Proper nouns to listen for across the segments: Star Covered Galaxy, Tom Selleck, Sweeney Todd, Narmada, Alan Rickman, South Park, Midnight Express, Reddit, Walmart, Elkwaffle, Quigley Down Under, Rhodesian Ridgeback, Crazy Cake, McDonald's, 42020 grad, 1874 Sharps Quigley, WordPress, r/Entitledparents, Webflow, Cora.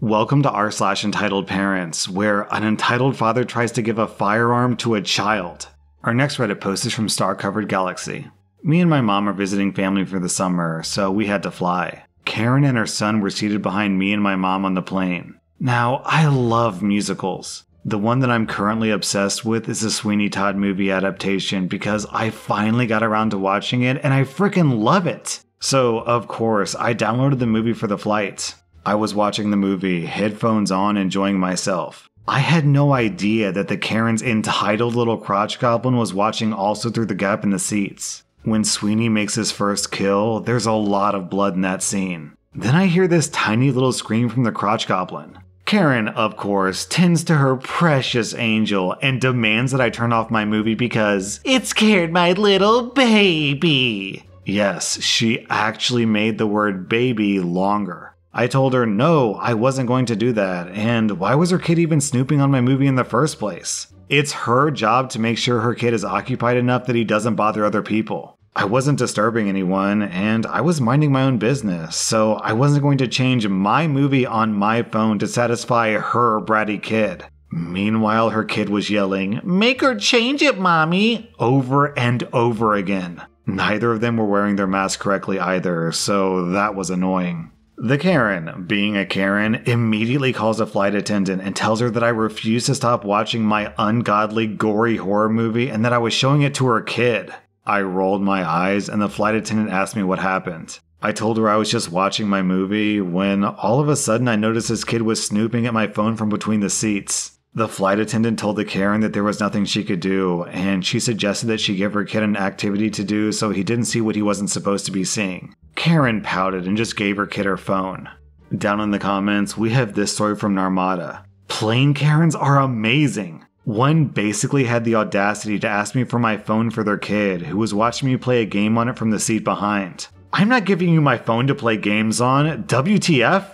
Welcome to r/entitledparents, where an entitled father tries to give a firearm to a child. Our next Reddit post is from Star Covered Galaxy. Me and my mom are visiting family for the summer, so we had to fly. Karen and her son were seated behind me and my mom on the plane. Now, I love musicals. The one that I'm currently obsessed with is the Sweeney Todd movie adaptation because I finally got around to watching it and I freaking love it. So, of course, I downloaded the movie for the flight. I was watching the movie, headphones on, enjoying myself. I had no idea that the Karen's entitled little crotch goblin was watching also through the gap in the seats. When Sweeney makes his first kill, there's a lot of blood in that scene. Then I hear this tiny little scream from the crotch goblin. Karen, of course, tends to her precious angel and demands that I turn off my movie because it scared my little baby. Yes, she actually made the word baby longer. I told her no, I wasn't going to do that, and why was her kid even snooping on my movie in the first place? It's her job to make sure her kid is occupied enough that he doesn't bother other people. I wasn't disturbing anyone, and I was minding my own business, so I wasn't going to change my movie on my phone to satisfy her bratty kid. Meanwhile, her kid was yelling, "Make her change it, mommy!" over and over again. Neither of them were wearing their masks correctly either, so that was annoying. The Karen, being a Karen, immediately calls a flight attendant and tells her that I refuse to stop watching my ungodly, gory horror movie and that I was showing it to her kid. I rolled my eyes and the flight attendant asked me what happened. I told her I was just watching my movie when all of a sudden I noticed this kid was snooping at my phone from between the seats. The flight attendant told the Karen that there was nothing she could do, and she suggested that she give her kid an activity to do so he didn't see what he wasn't supposed to be seeing. Karen pouted and just gave her kid her phone. Down in the comments, we have this story from Narmada. Plain Karens are amazing. One basically had the audacity to ask me for my phone for their kid, who was watching me play a game on it from the seat behind. I'm not giving you my phone to play games on, WTF?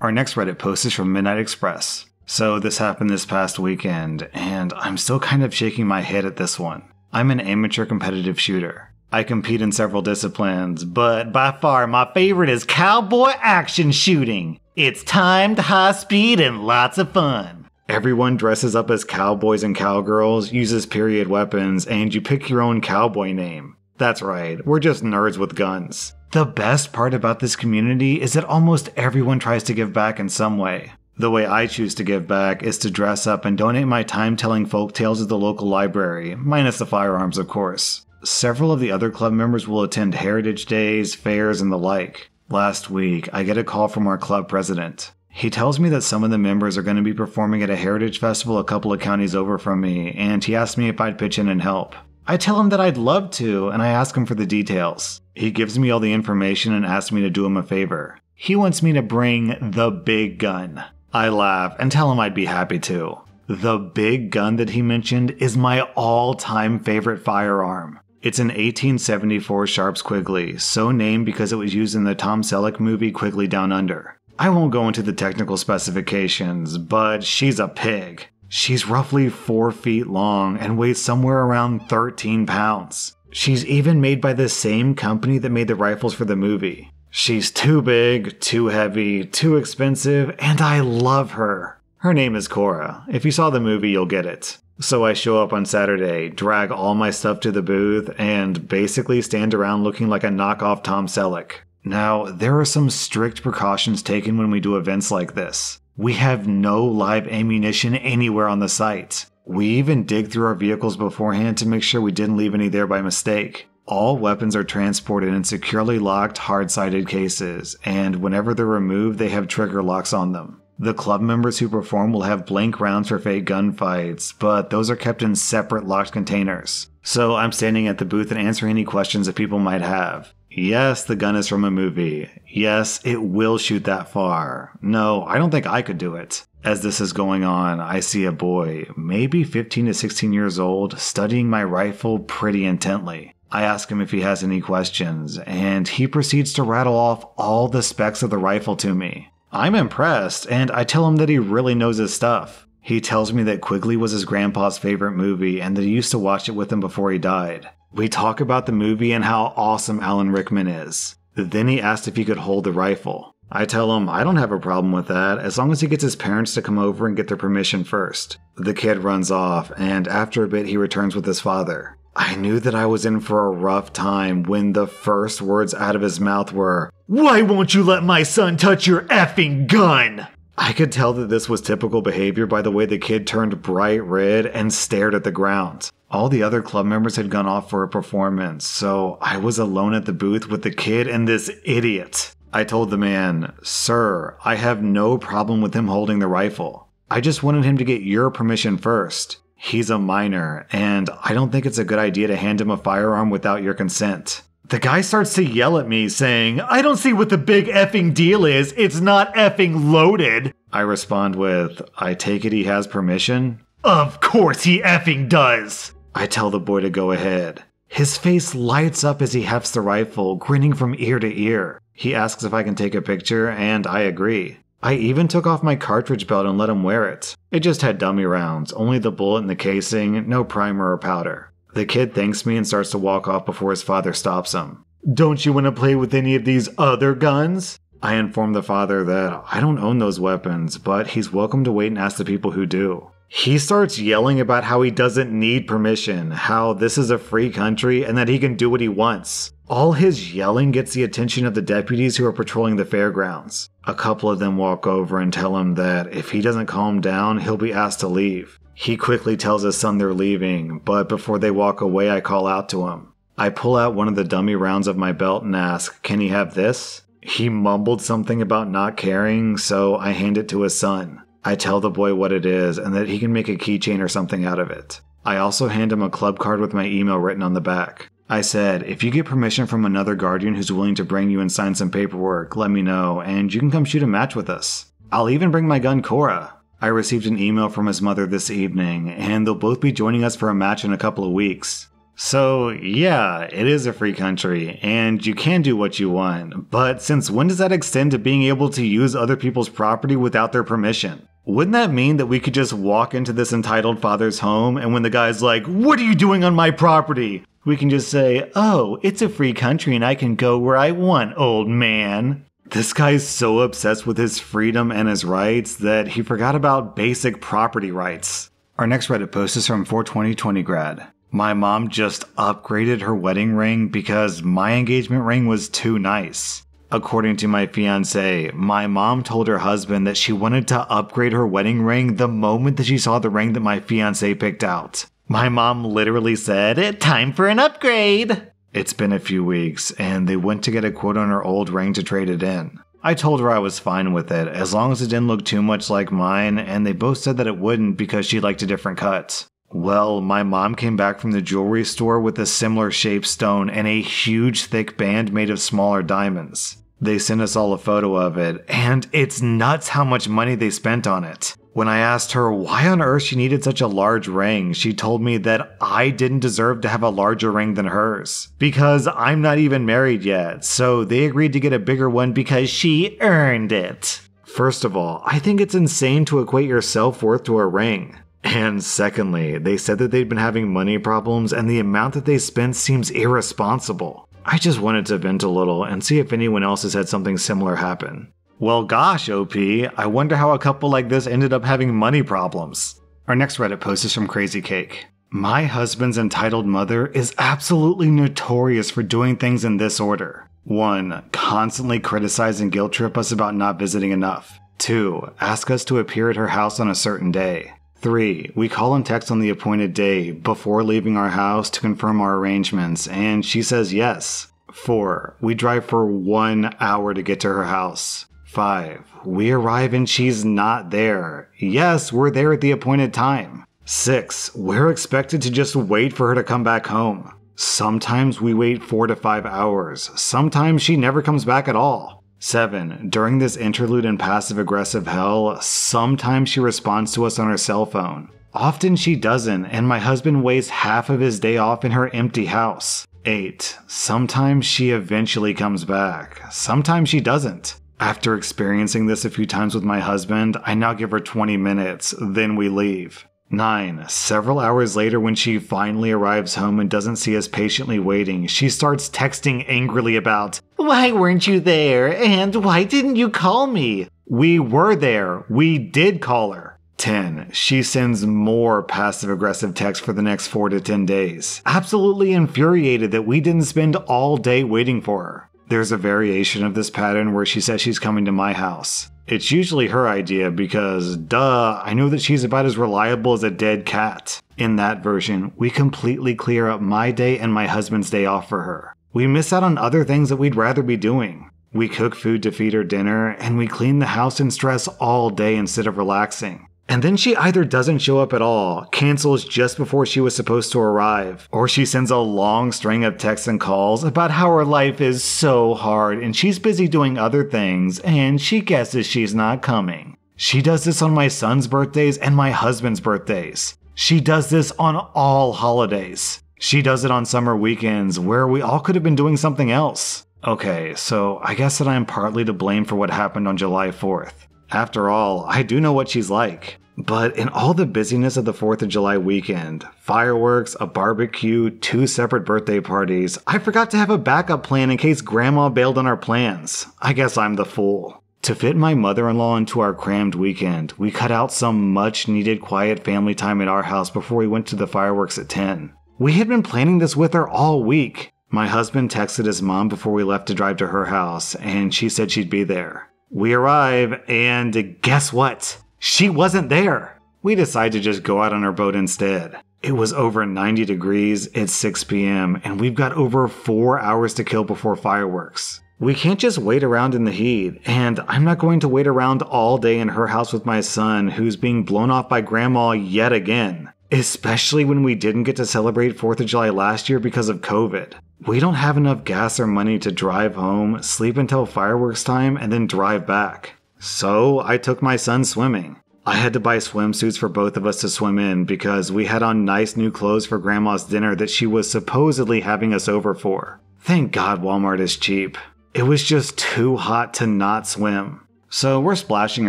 Our next Reddit post is from Midnight Express. So this happened this past weekend, and I'm still kind of shaking my head at this one. I'm an amateur competitive shooter. I compete in several disciplines, but by far my favorite is cowboy action shooting. It's timed, high speed, and lots of fun. Everyone dresses up as cowboys and cowgirls, uses period weapons, and you pick your own cowboy name. That's right, we're just nerds with guns. The best part about this community is that almost everyone tries to give back in some way. The way I choose to give back is to dress up and donate my time telling folk tales at the local library, minus the firearms, of course. Several of the other club members will attend heritage days, fairs, and the like. Last week, I get a call from our club president. He tells me that some of the members are going to be performing at a heritage festival a couple of counties over from me, and he asked me if I'd pitch in and help. I tell him that I'd love to, and I ask him for the details. He gives me all the information and asks me to do him a favor. He wants me to bring the big gun. I laugh and tell him I'd be happy to. The big gun that he mentioned is my all-time favorite firearm. It's an 1874 Sharps Quigley, so named because it was used in the Tom Selleck movie Quigley Down Under. I won't go into the technical specifications, but she's a pig. She's roughly 4 feet long and weighs somewhere around 13 pounds. She's even made by the same company that made the rifles for the movie. She's too big, too heavy, too expensive, and I love her. Her name is Cora. If you saw the movie, you'll get it. So I show up on Saturday, drag all my stuff to the booth, and basically stand around looking like a knockoff Tom Selleck. Now, there are some strict precautions taken when we do events like this. We have no live ammunition anywhere on the site. We even dig through our vehicles beforehand to make sure we didn't leave any there by mistake. All weapons are transported in securely locked, hard-sided cases, and whenever they're removed, they have trigger locks on them. The club members who perform will have blank rounds for fake gunfights, but those are kept in separate locked containers. So I'm standing at the booth and answering any questions that people might have. Yes, the gun is from a movie. Yes, it will shoot that far. No, I don't think I could do it. As this is going on, I see a boy, maybe 15 to 16 years old, studying my rifle pretty intently. I ask him if he has any questions, and he proceeds to rattle off all the specs of the rifle to me. I'm impressed, and I tell him that he really knows his stuff. He tells me that Quigley was his grandpa's favorite movie and that he used to watch it with him before he died. We talk about the movie and how awesome Alan Rickman is. Then he asked if he could hold the rifle. I tell him I don't have a problem with that as long as he gets his parents to come over and get their permission first. The kid runs off, and after a bit he returns with his father. I knew that I was in for a rough time when the first words out of his mouth were, "Why won't you let my son touch your effing gun?" I could tell that this was typical behavior by the way the kid turned bright red and stared at the ground. All the other club members had gone off for a performance, so I was alone at the booth with the kid and this idiot. I told the man, "Sir, I have no problem with him holding the rifle. I just wanted him to get your permission first. He's a minor, and I don't think it's a good idea to hand him a firearm without your consent." The guy starts to yell at me, saying, "I don't see what the big effing deal is. It's not effing loaded." I respond with, "I take it he has permission?" "Of course he effing does." I tell the boy to go ahead. His face lights up as he hefts the rifle, grinning from ear to ear. He asks if I can take a picture, and I agree. I even took off my cartridge belt and let him wear it. It just had dummy rounds, only the bullet and the casing, no primer or powder. The kid thanks me and starts to walk off before his father stops him. "Don't you want to play with any of these other guns?" I inform the father that I don't own those weapons, but he's welcome to wait and ask the people who do. He starts yelling about how he doesn't need permission, how this is a free country, and that he can do what he wants. All his yelling gets the attention of the deputies who are patrolling the fairgrounds. A couple of them walk over and tell him that if he doesn't calm down, he'll be asked to leave. He quickly tells his son they're leaving, but before they walk away, I call out to him. I pull out one of the dummy rounds of my belt and ask, "Can he have this?" He mumbled something about not caring, so I hand it to his son. I tell the boy what it is and that he can make a keychain or something out of it. I also hand him a club card with my email written on the back. I said, "If you get permission from another guardian who's willing to bring you and sign some paperwork, let me know, and you can come shoot a match with us. I'll even bring my gun, Cora." I received an email from his mother this evening, and they'll both be joining us for a match in a couple of weeks. So yeah, it is a free country, and you can do what you want, but since when does that extend to being able to use other people's property without their permission? Wouldn't that mean that we could just walk into this entitled father's home, and when the guy's like, "What are you doing on my property?" we can just say, "Oh, it's a free country and I can go where I want, old man." This guy's so obsessed with his freedom and his rights that he forgot about basic property rights. Our next Reddit post is from 42020 grad. "My mom just upgraded her wedding ring because my engagement ring was too nice. According to my fiance, my mom told her husband that she wanted to upgrade her wedding ring the moment that she saw the ring that my fiance picked out. My mom literally said, 'Time for an upgrade.'" It's been a few weeks, and they went to get a quote on her old ring to trade it in. I told her I was fine with it, as long as it didn't look too much like mine, and they both said that it wouldn't because she liked a different cut. Well, my mom came back from the jewelry store with a similar shaped stone and a huge thick band made of smaller diamonds. They sent us all a photo of it, and it's nuts how much money they spent on it. When I asked her why on earth she needed such a large ring, she told me that I didn't deserve to have a larger ring than hers, because I'm not even married yet, so they agreed to get a bigger one because she earned it. First of all, I think it's insane to equate your self-worth to a ring. And secondly, they said that they'd been having money problems and the amount that they spent seems irresponsible. I just wanted to vent a little and see if anyone else has had something similar happen. Well gosh, OP, I wonder how a couple like this ended up having money problems. Our next Reddit post is from Crazy Cake. "My husband's entitled mother is absolutely notorious for doing things in this order. 1. Constantly criticize and guilt trip us about not visiting enough. 2. Ask us to appear at her house on a certain day. 3. We call and text on the appointed day before leaving our house to confirm our arrangements, and she says yes. 4. We drive for 1 hour to get to her house. 5. We arrive and she's not there. Yes, we're there at the appointed time. 6. We're expected to just wait for her to come back home. Sometimes we wait 4 to 5 hours. Sometimes she never comes back at all. 7. During this interlude in passive-aggressive hell, sometimes she responds to us on her cell phone. Often she doesn't, and my husband wastes half of his day off in her empty house. 8. Sometimes she eventually comes back. Sometimes she doesn't. After experiencing this a few times with my husband, I now give her 20 minutes, then we leave. 9. Several hours later, when she finally arrives home and doesn't see us patiently waiting, she starts texting angrily about, "Why weren't you there? And why didn't you call me?" We were there. We did call her. 10. She sends more passive-aggressive texts for the next 4 to 10 days. Absolutely infuriated that we didn't spend all day waiting for her. There's a variation of this pattern where she says she's coming to my house. It's usually her idea because, duh, I know that she's about as reliable as a dead cat. In that version, we completely clear up my day and my husband's day off for her. We miss out on other things that we'd rather be doing. We cook food to feed her dinner, and we clean the house and stress all day instead of relaxing. And then she either doesn't show up at all, cancels just before she was supposed to arrive, or she sends a long string of texts and calls about how her life is so hard and she's busy doing other things and she guesses she's not coming. She does this on my son's birthdays and my husband's birthdays. She does this on all holidays. She does it on summer weekends where we all could have been doing something else. Okay, so I guess that I'm partly to blame for what happened on July 4th. After all, I do know what she's like. But in all the busyness of the 4th of July weekend, fireworks, a barbecue, 2 separate birthday parties, I forgot to have a backup plan in case Grandma bailed on our plans. I guess I'm the fool. To fit my mother-in-law into our crammed weekend, we cut out some much-needed quiet family time at our house before we went to the fireworks at 10. We had been planning this with her all week. My husband texted his mom before we left to drive to her house, and she said she'd be there. We arrive, and guess what? She wasn't there! We decide to just go out on our boat instead. It was over 90 degrees, it's 6 p.m., and we've got over 4 hours to kill before fireworks. We can't just wait around in the heat, and I'm not going to wait around all day in her house with my son, who's being blown off by Grandma yet again. Especially when we didn't get to celebrate 4th of July last year because of COVID. We don't have enough gas or money to drive home, sleep until fireworks time, and then drive back. So I took my son swimming. I had to buy swimsuits for both of us to swim in because we had on nice new clothes for Grandma's dinner that she was supposedly having us over for. Thank God Walmart is cheap. It was just too hot to not swim. So we're splashing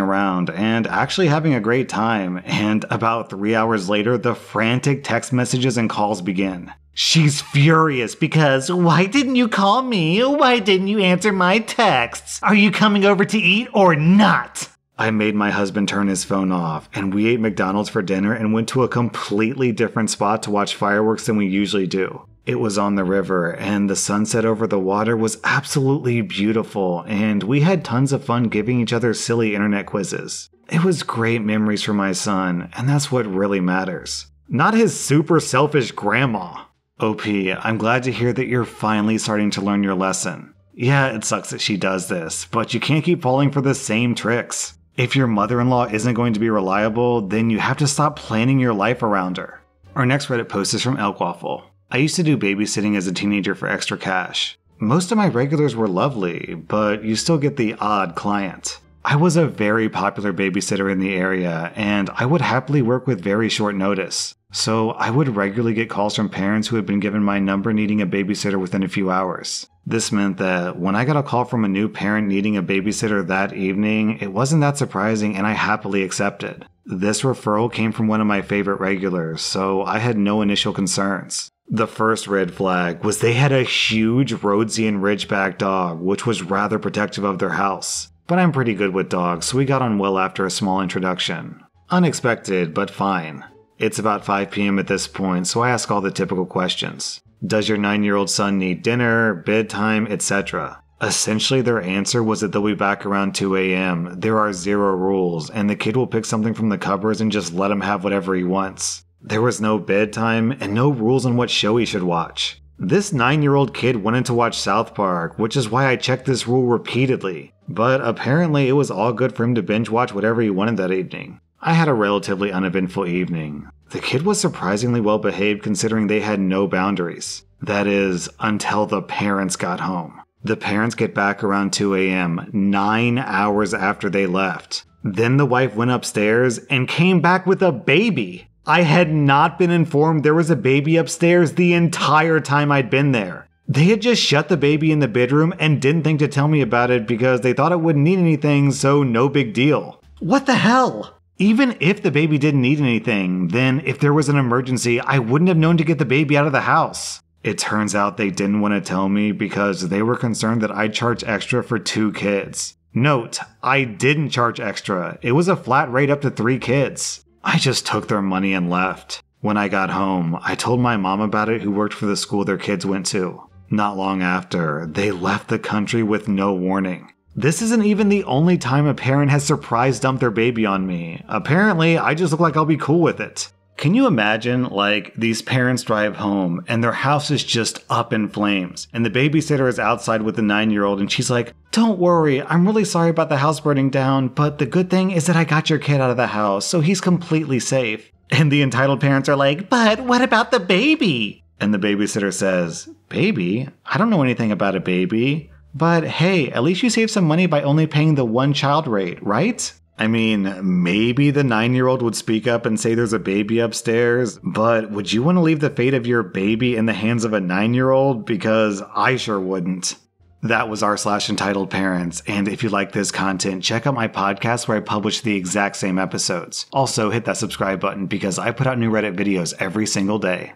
around and actually having a great time, and about 3 hours later, the frantic text messages and calls begin. She's furious because, "Why didn't you call me? Why didn't you answer my texts? Are you coming over to eat or not?" I made my husband turn his phone off, and we ate McDonald's for dinner and went to a completely different spot to watch fireworks than we usually do. It was on the river, and the sunset over the water was absolutely beautiful, and we had tons of fun giving each other silly internet quizzes. It was great memories for my son, and that's what really matters. Not his super selfish grandma. OP, I'm glad to hear that you're finally starting to learn your lesson. Yeah, it sucks that she does this, but you can't keep falling for the same tricks. If your mother-in-law isn't going to be reliable, then you have to stop planning your life around her. Our next Reddit post is from Elkwaffle. I used to do babysitting as a teenager for extra cash. Most of my regulars were lovely, but you still get the odd client. I was a very popular babysitter in the area, and I would happily work with very short notice. So I would regularly get calls from parents who had been given my number needing a babysitter within a few hours. This meant that when I got a call from a new parent needing a babysitter that evening, it wasn't that surprising and I happily accepted. This referral came from one of my favorite regulars, so I had no initial concerns. The first red flag was they had a huge Rhodesian Ridgeback dog, which was rather protective of their house. But I'm pretty good with dogs, so we got on well after a small introduction. Unexpected, but fine. It's about 5 p.m. at this point, so I ask all the typical questions. Does your 9-year-old son need dinner, bedtime, etc.? Essentially, their answer was that they'll be back around 2 a.m., there are zero rules, and the kid will pick something from the cupboards and just let him have whatever he wants. There was no bedtime and no rules on what show he should watch. This 9-year-old kid wanted to watch South Park, which is why I checked this rule repeatedly, but apparently it was all good for him to binge watch whatever he wanted that evening. I had a relatively uneventful evening. The kid was surprisingly well behaved considering they had no boundaries. That is, until the parents got home. The parents get back around 2 a.m., 9 hours after they left. Then the wife went upstairs and came back with a baby. I had not been informed there was a baby upstairs the entire time I'd been there. They had just shut the baby in the bedroom and didn't think to tell me about it because they thought it wouldn't need anything, so no big deal. What the hell? Even if the baby didn't need anything, then if there was an emergency, I wouldn't have known to get the baby out of the house. It turns out they didn't want to tell me because they were concerned that I'd charge extra for 2 kids. Note, I didn't charge extra. It was a flat rate up to 3 kids. I just took their money and left. When I got home, I told my mom about it, who worked for the school their kids went to. Not long after, they left the country with no warning. This isn't even the only time a parent has surprise dumped their baby on me. Apparently, I just look like I'll be cool with it. Can you imagine, like, these parents drive home and their house is just up in flames and the babysitter is outside with the 9-year-old and she's like, "Don't worry, I'm really sorry about the house burning down, but the good thing is that I got your kid out of the house, so he's completely safe." And the entitled parents are like, "But what about the baby?" And the babysitter says, "Baby? I don't know anything about a baby. But hey, at least you saved some money by only paying the 1-child rate, right?" I mean, maybe the 9-year-old would speak up and say there's a baby upstairs, but would you want to leave the fate of your baby in the hands of a 9-year-old? Because I sure wouldn't. That was our /entitled parents, and if you like this content, check out my podcast where I publish the exact same episodes. Also, hit that subscribe button because I put out new Reddit videos every single day.